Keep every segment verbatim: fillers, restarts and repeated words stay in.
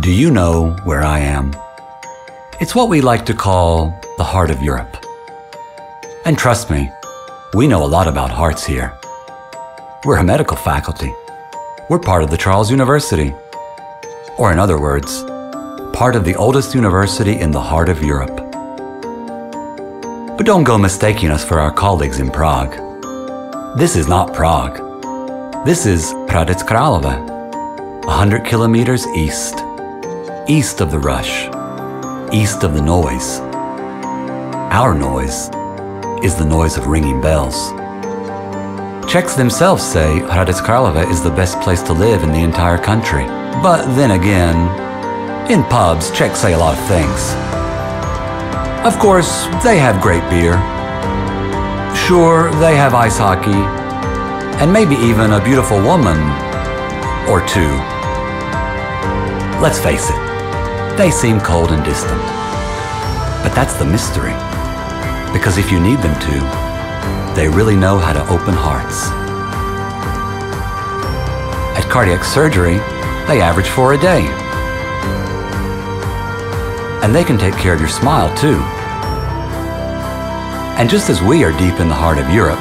Do you know where I am? It's what we like to call the heart of Europe. And trust me, we know a lot about hearts here. We're a medical faculty. We're part of the Charles University. Or in other words, part of the oldest university in the heart of Europe. But don't go mistaking us for our colleagues in Prague. This is not Prague. This is Hradec Králové, one hundred kilometers east, east of the rush, east of the noise. Our noise is the noise of ringing bells. Czechs themselves say Hradec Králové is the best place to live in the entire country. But then again, in pubs, Czechs say a lot of things. Of course, they have great beer. Sure, they have ice hockey, and maybe even a beautiful woman or two. Let's face it. They seem cold and distant, but that's the mystery, because if you need them to, they really know how to open hearts. At cardiac surgery, they average four a day. And they can take care of your smile too. And just as we are deep in the heart of Europe,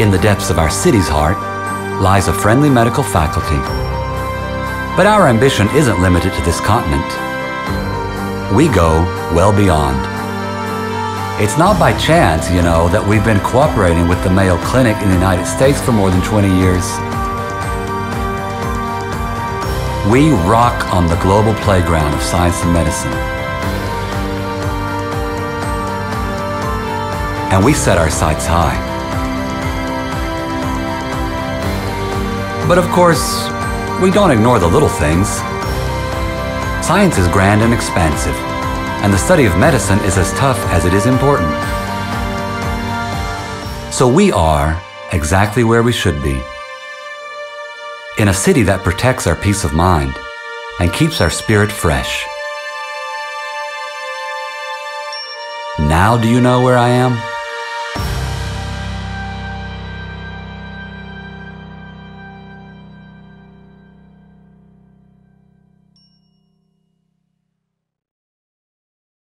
in the depths of our city's heart lies a friendly medical faculty. But our ambition isn't limited to this continent. We go well beyond. It's not by chance, you know, that we've been cooperating with the Mayo Clinic in the United States for more than twenty years. We rock on the global playground of science and medicine. And we set our sights high. But of course, we don't ignore the little things. Science is grand and expansive, and the study of medicine is as tough as it is important. So we are exactly where we should be, in a city that protects our peace of mind and keeps our spirit fresh. Now do you know where I am?